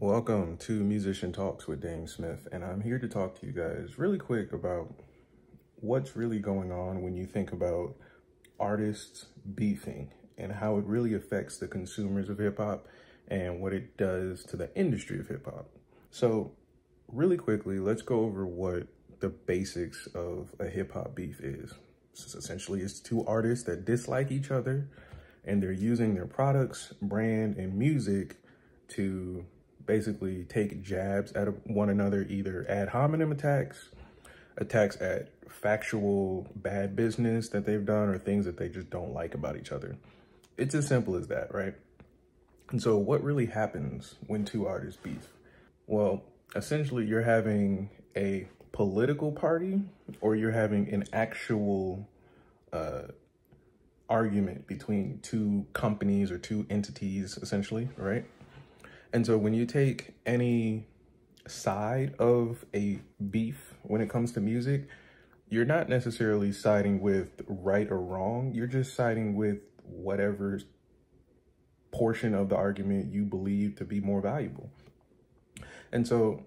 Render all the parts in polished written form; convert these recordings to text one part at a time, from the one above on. Welcome to Musician Talks with DameSmiff, and I'm here to talk to you guys really quick about what's really going on when you think about artists beefing and how it really affects the consumers of hip-hop and what it does to the industry of hip-hop. So really quickly, let's go over what the basics of a hip-hop beef is. So essentially, it's two artists that dislike each other, and they're using their products, brand, and music to basically take jabs at one another, either ad hominem attacks at factual bad business that they've done, or things that they just don't like about each other. It's as simple as that, right? And so what really happens when two artists beef? Well, essentially you're having a political party, or you're having an actual argument between two companies or two entities, essentially, right? And so when you take any side of a beef when it comes to music, you're not necessarily siding with right or wrong. You're just siding with whatever portion of the argument you believe to be more valuable. And so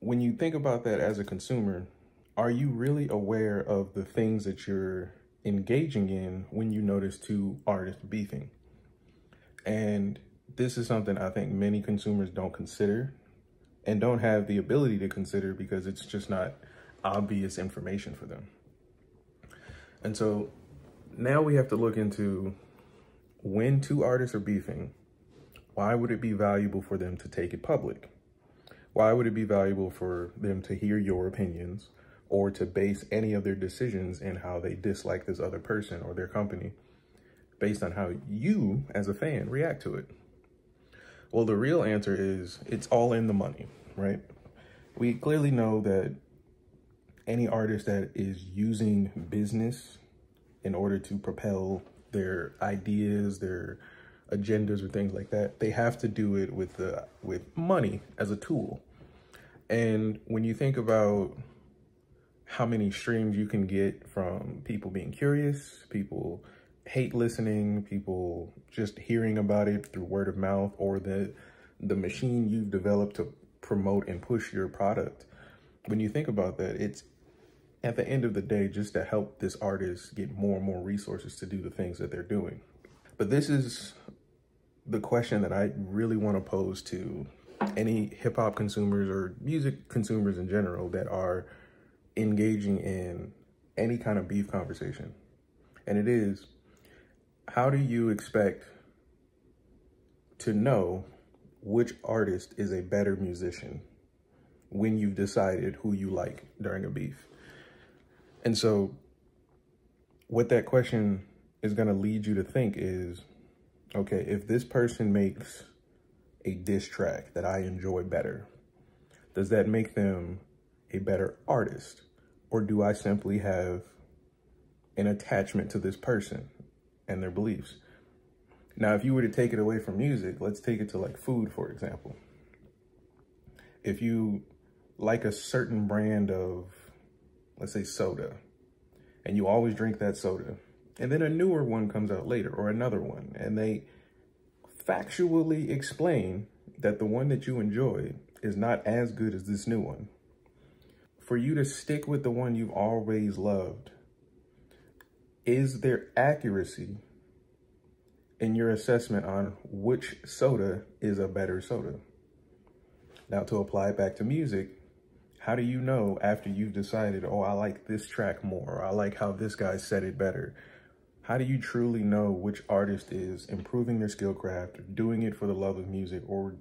when you think about that as a consumer, are you really aware of the things that you're engaging in when you notice two artists beefing? And this is something I think many consumers don't consider and don't have the ability to consider because it's just not obvious information for them. And so now we have to look into when two artists are beefing, why would it be valuable for them to take it public? Why would it be valuable for them to hear your opinions or to base any of their decisions in how they dislike this other person or their company based on how you as a fan react to it? Well, the real answer is it's all in the money, right? We clearly know that any artist that is using business in order to propel their ideas, their agendas, or things like that, they have to do it with money as a tool. And when you think about how many streams you can get from people being curious, people hate listening, people just hearing about it through word of mouth, or the machine you've developed to promote and push your product. When you think about that, it's at the end of the day just to help this artist get more and more resources to do the things that they're doing. But this is the question that I really want to pose to any hip hop consumers or music consumers in general that are engaging in any kind of beef conversation. And it is, how do you expect to know which artist is a better musician when you've decided who you like during a beef? And so what that question is going to lead you to think is, okay, if this person makes a diss track that I enjoy better, does that make them a better artist? Or do I simply have an attachment to this person and their beliefs? Now, if you were to take it away from music, let's take it to like food, for example. If you like a certain brand of, let's say, soda, and you always drink that soda, and then a newer one comes out later, or another one, and they factually explain that the one that you enjoy is not as good as this new one, for you to stick with the one you've always loved, is there accuracy in your assessment on which soda is a better soda? Now, to apply it back to music, how do you know after you've decided, oh, I like this track more, or I like how this guy said it better? How do you truly know which artist is improving their skill craft, or doing it for the love of music, or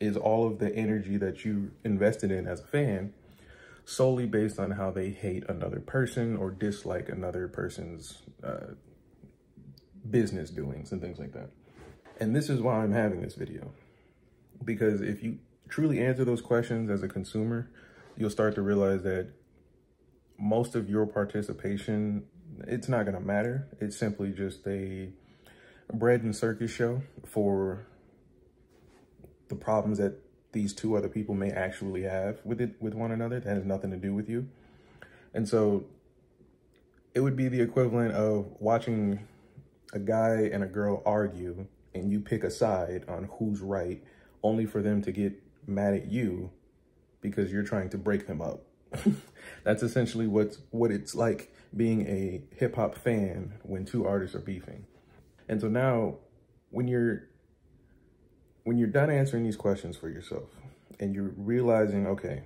is all of the energy that you invested in as a fan solely based on how they hate another person or dislike another person's business doings and things like that? And this is why I'm having this video, because if you truly answer those questions as a consumer, you'll start to realize that most of your participation, it's not going to matter. It's simply just a bread and circus show for the problems that these two other people may actually have with one another that has nothing to do with you. And so it would be the equivalent of watching a guy and a girl argue, and you pick a side on who's right only for them to get mad at you because you're trying to break them up. That's essentially what it's like being a hip hop fan when two artists are beefing. And so now when you're done answering these questions for yourself and you're realizing, okay,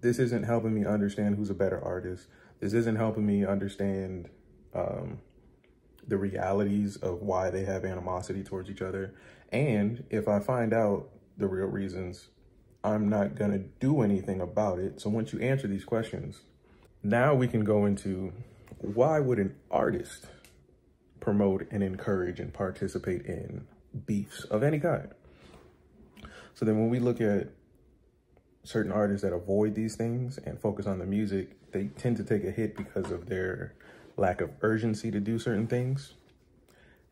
this isn't helping me understand who's a better artist. This isn't helping me understand the realities of why they have animosity towards each other. And if I find out the real reasons, I'm not going to do anything about it. So once you answer these questions, now we can go into why would an artist promote and encourage and participate in beefs of any kind? So then when we look at certain artists that avoid these things and focus on the music, they tend to take a hit because of their lack of urgency to do certain things.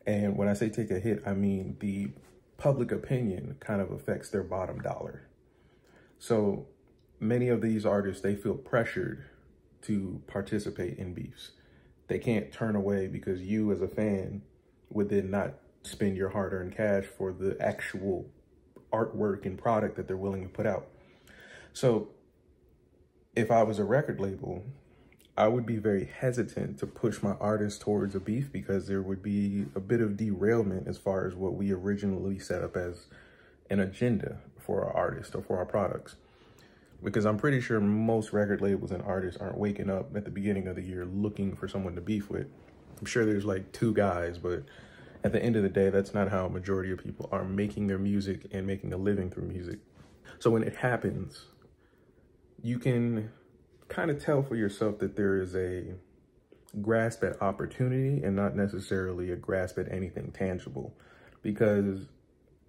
And when I say take a hit, I mean the public opinion kind of affects their bottom dollar. So many of these artists, they feel pressured to participate in beefs. They can't turn away because you as a fan would then not spend your hard-earned cash for the actual artwork and product that they're willing to put out. So if I was a record label, I would be very hesitant to push my artists towards a beef because there would be a bit of derailment as far as what we originally set up as an agenda for our artists or for our products. Because I'm pretty sure most record labels and artists aren't waking up at the beginning of the year looking for someone to beef with. I'm sure there's like two guys, but at the end of the day, that's not how a majority of people are making their music and making a living through music. So when it happens, you can kind of tell for yourself that there is a grasp at opportunity and not necessarily a grasp at anything tangible, because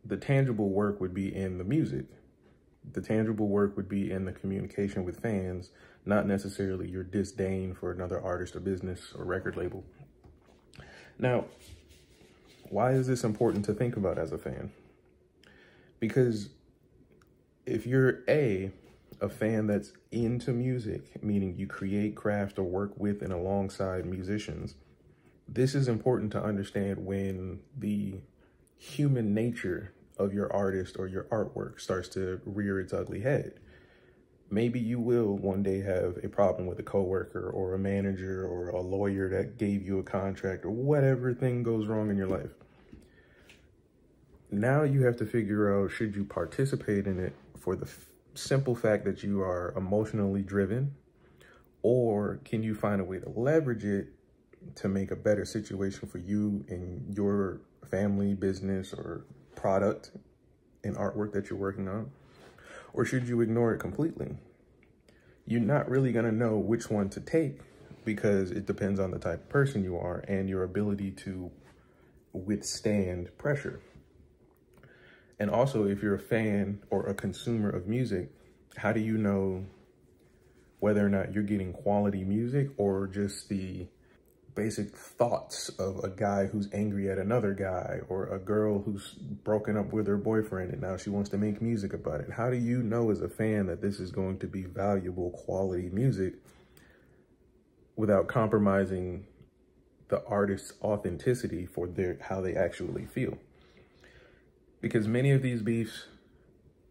the tangible work would be in the music. The tangible work would be in the communication with fans, not necessarily your disdain for another artist or business or record label. Now, why is this important to think about as a fan? Because if you're a fan that's into music, meaning you create, craft, or work with and alongside musicians, this is important to understand when the human nature of your artist or your artwork starts to rear its ugly head. Maybe you will one day have a problem with a coworker or a manager or a lawyer that gave you a contract or whatever thing goes wrong in your life. Now you have to figure out, should you participate in it for the simple fact that you are emotionally driven, or can you find a way to leverage it to make a better situation for you and your family, business, or product and artwork that you're working on? Or should you ignore it completely? You're not really going to know which one to take because it depends on the type of person you are and your ability to withstand pressure. And also, if you're a fan or a consumer of music, how do you know whether or not you're getting quality music or just the basic thoughts of a guy who's angry at another guy or a girl who's broken up with her boyfriend and now she wants to make music about it? How do you know as a fan that this is going to be valuable, quality music without compromising the artist's authenticity for how they actually feel? Because many of these beefs,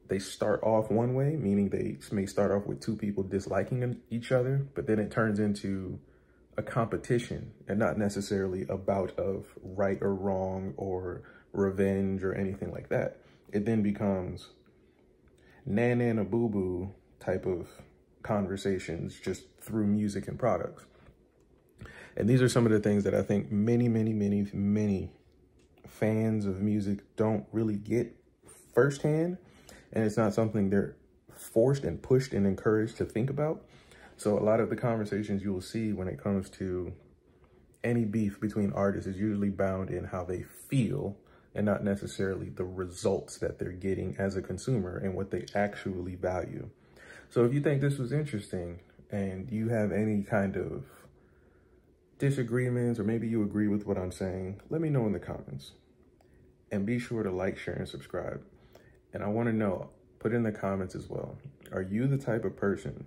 they start off one way, meaning they may start off with two people disliking each other, but then it turns into a competition and not necessarily a bout of right or wrong or revenge or anything like that. It then becomes na-na boo-boo type of conversations just through music and products. And these are some of the things that I think many fans of music don't really get firsthand, and it's not something they're forced and pushed and encouraged to think about. So a lot of the conversations you will see when it comes to any beef between artists is usually bound in how they feel and not necessarily the results that they're getting as a consumer and what they actually value. So if you think this was interesting and you have any kind of disagreements, or maybe you agree with what I'm saying, let me know in the comments. And be sure to like, share, and subscribe. And I want to know, put in the comments as well, are you the type of person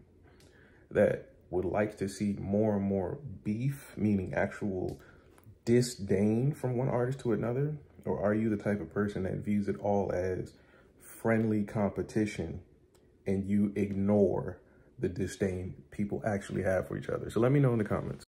that would like to see more and more beef, meaning actual disdain from one artist to another? Or are you the type of person that views it all as friendly competition and you ignore the disdain people actually have for each other? So let me know in the comments.